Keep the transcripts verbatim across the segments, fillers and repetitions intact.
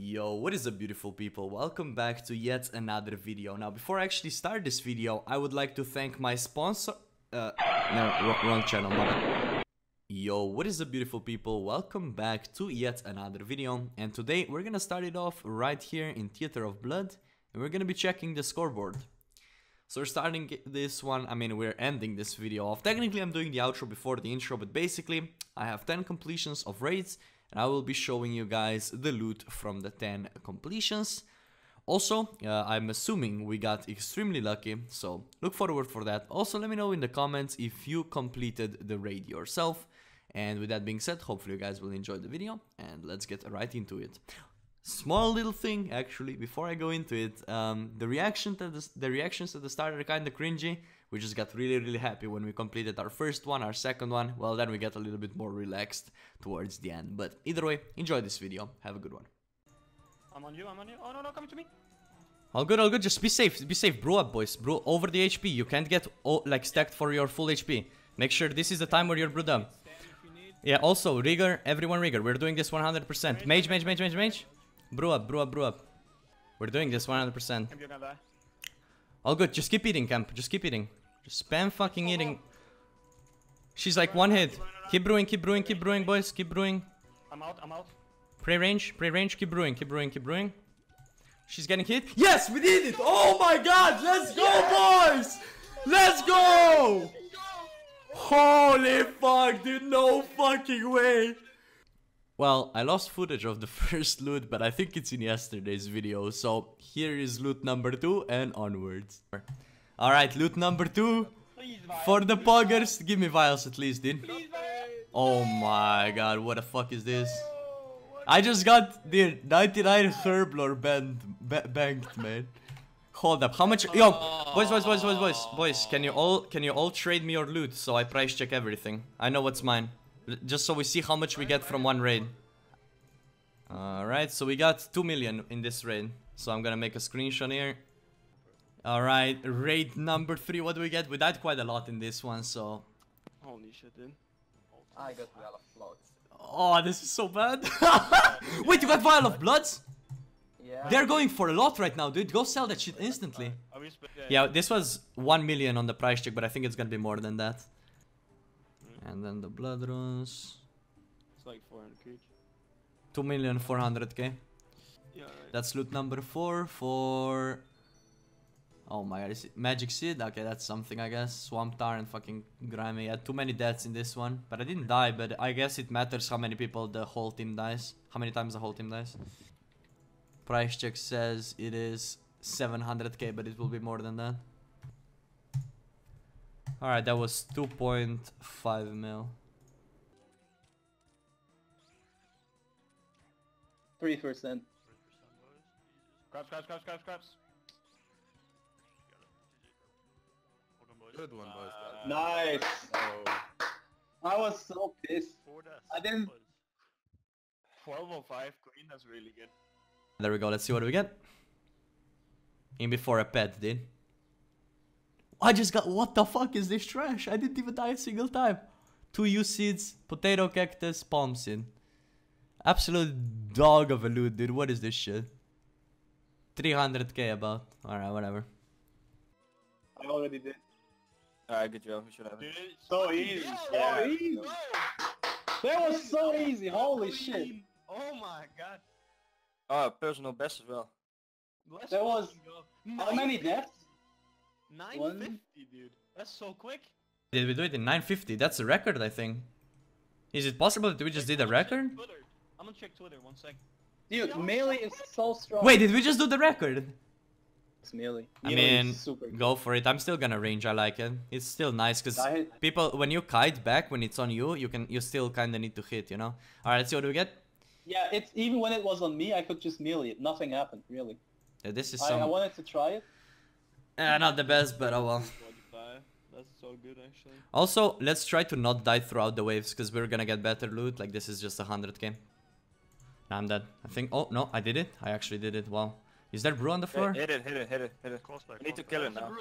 Yo, what is up, beautiful people? Welcome back to yet another video. Now, before I actually start this video, I would like to thank my sponsor... Uh, no, wrong channel, my bad. Yo, what is up, beautiful people? Welcome back to yet another video. And today, we're gonna start it off right here in Theater of Blood. And we're gonna be checking the scoreboard. So we're starting this one, I mean, we're ending this video off. Technically, I'm doing the outro before the intro, but basically, I have ten completions of raids, and I will be showing you guys the loot from the ten completions. Also, uh, I'm assuming we got extremely lucky, so look forward for that. Also, let me know in the comments if you completed the raid yourself. And with that being said, hopefully you guys will enjoy the video, and let's get right into it. Small little thing, actually, before I go into it, um, the reaction to the, the reactions at the start are kind of cringy. We just got really, really happy when we completed our first one, our second one. Well, then we get a little bit more relaxed towards the end. But either way, enjoy this video. Have a good one. I'm on you, I'm on you. Oh, no, no, coming to me. All good, all good. Just be safe. Be safe. Brew up, boys. Brew over the H P. You can't get, oh, like, stacked for your full H P. Make sure this is the time where you're brewed up. Yeah, also, rigor. Everyone rigor. We're doing this one hundred percent. Mage, mage, mage, mage, mage. Brew up, brew up, brew up. We're doing this one hundred percent. All good, just keep eating, camp. Just keep eating. Just spam fucking eating. She's like one hit. Keep brewing, keep brewing, keep brewing, boys. Keep brewing. I'm out, I'm out. Pre-range, pre-range. Keep brewing, keep brewing, keep brewing. She's getting hit. Yes, we did it! Oh my god, let's go, boys! Let's go! Holy fuck, dude, no fucking way! Well, I lost footage of the first loot, but I think it's in yesterday's video, so here is loot number two and onwards. Alright, loot number two. Please, for the poggers, give me vials at least, dude. Please, oh my god, what the fuck is this? No, I just got, dude, ninety-nine Herblore band, ba banked, man. Hold up, how much? Yo, boys, boys, boys, boys, boys, boys, can you all, can you all trade me your loot so I price check everything? I know what's mine. Just so we see how much we get from one raid. Alright, so we got two million in this raid. So I'm gonna make a screenshot here. Alright, raid number three. What do we get? We died quite a lot in this one, so... Holy shit, dude. I got Vial of Bloods. Oh, this is so bad. Wait, you got Vial of Bloods? Yeah. They're going for a lot right now, dude. Go sell that shit instantly. Yeah, this was one million on the price check, but I think it's gonna be more than that. And then the blood runes. It's like four hundred k. two million four hundred k. Yeah, right. That's loot number four for... Oh my god, is it Magic Seed? Okay, that's something, I guess. Swamp Tar and fucking Grimy. I had too many deaths in this one. But I didn't die, but I guess it matters how many people the whole team dies. How many times the whole team dies. Price check says it is seven hundred k, but it will be more than that. Alright, that was two point five mil. three percent. Crabs, crabs, crabs, crabs, crabs. Good one, boys. Uh, nice! No. I was so pissed. I didn't... twelve oh five queen, that's really good. There we go, let's see what we get. In before a pet, dude. I just got, what the fuck is this trash? I didn't even die a single time. Two U seeds, potato cactus, palm seed. Absolute dog of a loot, dude. What is this shit? three hundred k about. Alright, whatever. I already did. Alright, good job. We should have it. Dude, so easy. So yeah, easy. Yeah. That was so easy. Holy shit. Oh my god. Oh, personal best as well. That was... How many deaths? nine fifty, dude. That's so quick. Did we do it in nine fifty? That's a record, I think. Is it possible that we just did a record? I'm gonna check Twitter, one sec. Dude, melee is so strong. Wait, did we just do the record? It's melee. I mean, go for it. I'm still gonna range, I like it. It's still nice, because people, when you kite back, when it's on you, you can, you still kind of need to hit, you know? Alright, let's see what we get. Yeah, it's even when it was on me, I could just melee it. Nothing happened, really. Yeah, this is some... I, I wanted to try it. Uh, not the best, but oh well. That's so good, actually. Also, let's try to not die throughout the waves, because we're gonna get better loot. Like, this is just one hundred k. Nah, I'm dead. I think... Oh, no, I did it. I actually did it. Wow. Is there brew on the floor? Hit it, hit it, hit it, hit it. Close back, I need to kill it now.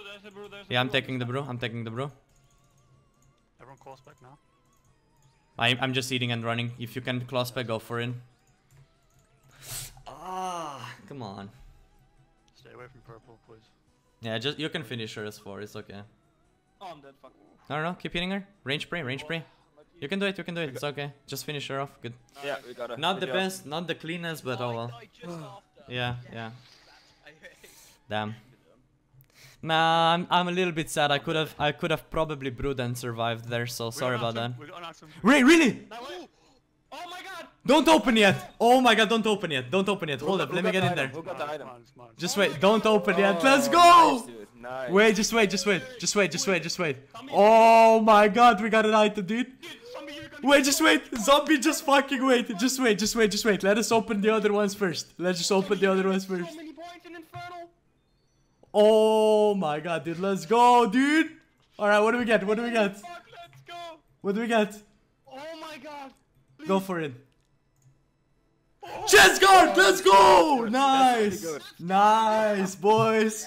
Yeah, I'm taking the brew. I'm taking the brew. Everyone close back now. I, I'm just eating and running. If you can close back, go for it. Ah! Come on. Stay away from purple, please. Yeah, just you can finish her as four, it's okay. Oh, I'm dead, fuck. No, no, no, keep hitting her. Range pray, range pray. You can do it, you can do it, it's okay. Just finish her off, good. Yeah, we got her. Not the best, not the cleanest, but oh well. Yeah, yeah. Damn. Nah, I'm, I'm a little bit sad. I could have I could have probably brewed and survived there, so sorry about that. Ray, really? Oh my god! Don't open yet! Oh my god, don't open yet. Don't open yet. Hold up, let me get in there. Just wait, don't open yet. Let's go! Wait, just wait, just wait. Just wait, just wait, just wait. Oh my god, we got an item, dude. Wait, just wait. Zombie, just fucking wait. Just wait, just wait, just wait. Let us open the other ones first. Let's just open the other ones first. Oh my god, dude. Let's go, dude. Alright, what do we get? What do we get? What do we get? Oh my god. Go for it. Chest guard, let's go! Nice! Nice, boys!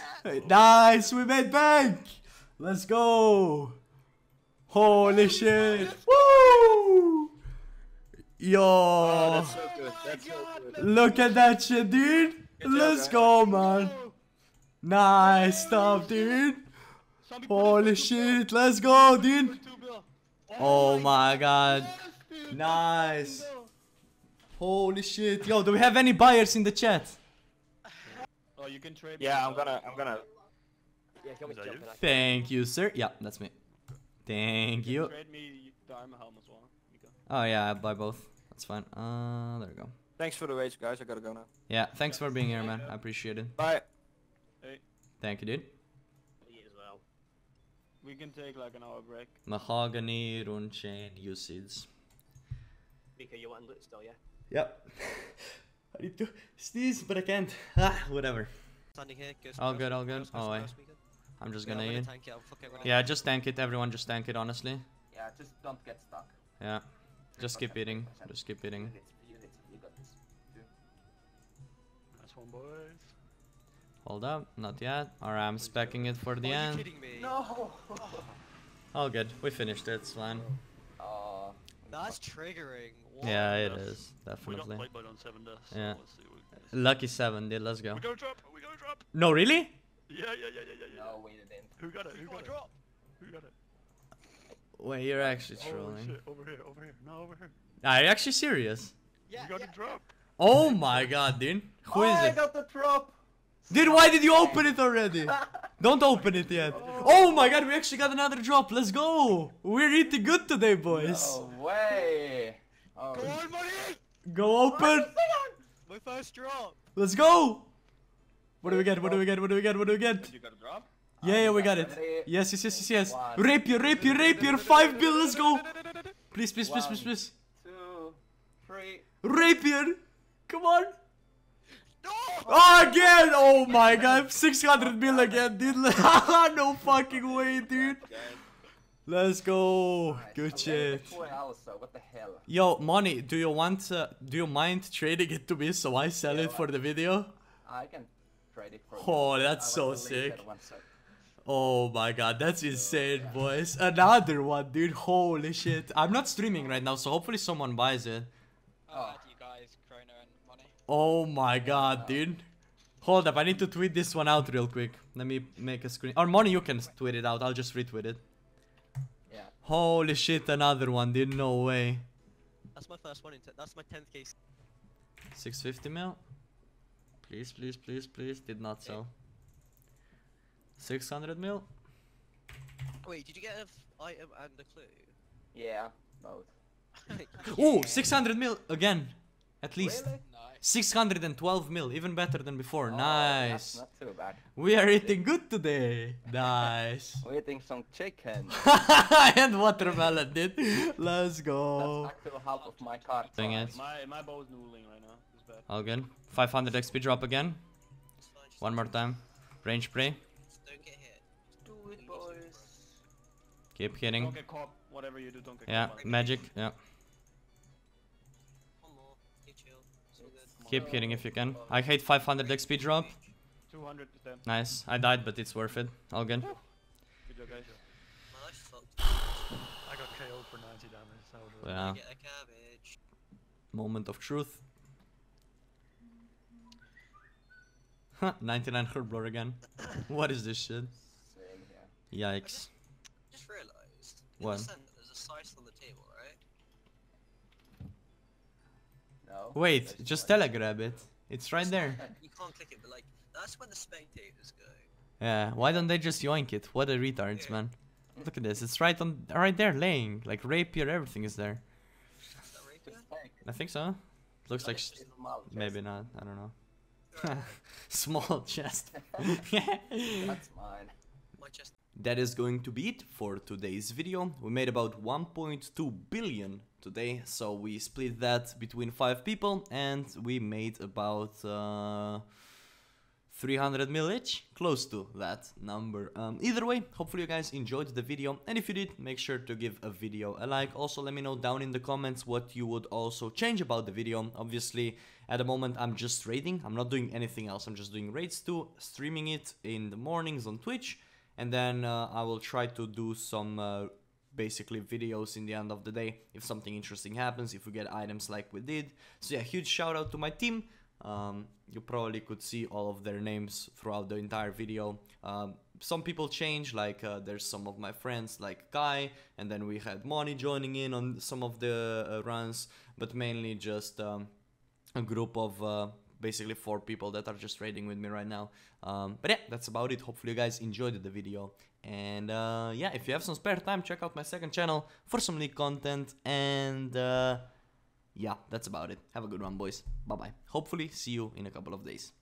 Nice, we made bank! Let's go! Holy shit! Woo! Yo! Look at that shit, dude! Let's go, man! Nice stuff, dude! Holy shit, let's go, dude! Oh my god! Nice. Holy shit. Yo, do we have any buyers in the chat? Oh, you can trade. Yeah, I'm gonna I'm gonna yeah, can we jump in? Thank you, sir. Yeah, that's me. Thank you. Trade me the armor helm as well. Oh yeah, I buy both. That's fine. Uh there we go. Thanks for the wage, guys. I gotta go now. Yeah, thanks for being here, man. I appreciate it. Bye. Hey. Thank you, dude. Well. We can take like an hour break. Mahogany, rune chain, usage. You want loot still, yeah? Yep. I need to sneeze, but I can't. Ah, whatever. Standing here, go all good, all good. Oh, wait. I'm just gonna eat. Yeah, just tank it. Everyone just tank it, honestly. Yeah, just don't get stuck. Yeah. Just keep eating. Just keep eating. That's one, boys. Hold up. Not yet. Alright, I'm specking it for the oh, end. Are you kidding me? No! All good. We finished it. It's fine. Oh. That's triggering. Wow. Yeah, it is definitely. We got played by on seven deaths. Yeah. So let's see what lucky seven, dude. Let's go. We gonna drop. We gonna drop. No, really? Yeah, yeah, yeah, yeah, yeah. No, we didn't. Who got it? Who got it? Who got it? Wait, you're actually trolling. Oh, shit. Over here, over here, no, over here. Are you actually serious? Yeah. We got yeah. a drop. Oh my god, dude. Who oh, is I it? I got the drop. Dude, why did you open it already? Don't open it yet. Oh my god, we actually got another drop. Let's go. We're eating good today, boys. No way. Oh. Go on, buddy. Go open. My first drop. Let's go. What do we get? What do we get? What do we get? What do we get? You got a drop? Yeah, yeah, we got it. Yes, yes, yes, yes, yes. Rapier, rapier, rapier. Five bill. Let's go. Please, please, please, please, please. Two, three. Rapier. Come on. No! Oh, again! Oh my god, six hundred mil again, dude. No fucking way, dude. Let's go. Right, good shit. What the hell? Yo, money, do you want uh, do you mind trading it to me so I sell yeah, it well, for the video? I can trade it for oh, you. That's so sick. That oh my god, that's insane, yeah. boys. Another one, dude. Holy shit. I'm not streaming right now, so hopefully someone buys it. Oh. Oh my god, dude. Hold up, I need to tweet this one out real quick. Let me make a screen. Or Money, you can tweet it out. I'll just retweet it. Yeah. Holy shit, another one, dude. No way. That's my first one. That's my tenth case. six fifty mil. Please, please, please, please. Did not sell. six hundred mil. Wait, did you get an item and a clue? Yeah, both. Oh, six hundred mil again. At least. Really? six hundred twelve mil, even better than before. Oh, nice. Not too bad. We are eating good today. Nice. We're eating some chicken. And watermelon, dude. Let's go. That's actually half of my card. Dang it. My, my bow is noodling right now. It's bad. All good. five hundred X P drop again. One more time. Range spray. Don't get hit. Do it, boys. Keep hitting. Don't get caught. Whatever you do, don't get yeah, caught. Yeah, magic. Yeah. Keep hitting if you can. I hate five hundred X P drop. two hundred nice. I died, but it's worth it. All good. Good job, guys. I got K O'd for ninety damage. That was really yeah. Get a cabbage. Moment of truth. ninety-nine Herblore again. What is this shit? Same here. Yikes. I just, just realized. What? The center, there's a scythe on the table, right? No. Wait, just telegrab it. It's right there. You can't click it, but like, that's where the spectators go. Yeah, why don't they just yoink it? What a retards, yeah. Man. Look at this, it's right on, right there, laying. Like, rapier, everything is there. Is that rapier? I think so. It looks like, like sh maybe not, I don't know. Small chest. That's mine. My chest. That is going to be it for today's video. We made about one point two billion today, so we split that between five people and we made about uh, three hundred mil each, close to that number. Um, either way, hopefully you guys enjoyed the video, and if you did, make sure to give a video a like. Also, let me know down in the comments what you would also change about the video. Obviously, at the moment, I'm just raiding. I'm not doing anything else. I'm just doing raids too, streaming it in the mornings on Twitch, and then uh, I will try to do some uh, basically videos in the end of the day if something interesting happens, if we get items like we did. So yeah, huge shout out to my team. Um, you probably could see all of their names throughout the entire video. Um, some people change, like uh, there's some of my friends like Kai, and then we had Moni joining in on some of the uh, runs, but mainly just um, a group of uh, basically four people that are just raiding with me right now. Um, but yeah, that's about it. Hopefully you guys enjoyed the video, and uh, yeah, if you have some spare time, check out my second channel for some league content, and uh, yeah, that's about it. Have a good one, boys. Bye-bye. Hopefully, see you in a couple of days.